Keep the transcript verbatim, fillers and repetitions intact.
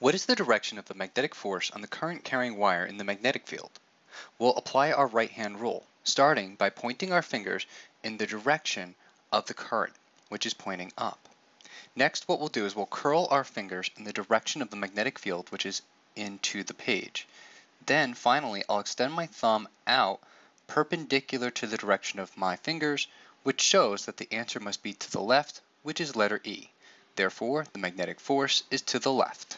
What is the direction of the magnetic force on the current carrying wire in the magnetic field? We'll apply our right-hand rule, starting by pointing our fingers in the direction of the current, which is pointing up. Next, what we'll do is we'll curl our fingers in the direction of the magnetic field, which is into the page. Then, finally, I'll extend my thumb out perpendicular to the direction of my fingers, which shows that the answer must be to the left, which is letter E. Therefore, the magnetic force is to the left.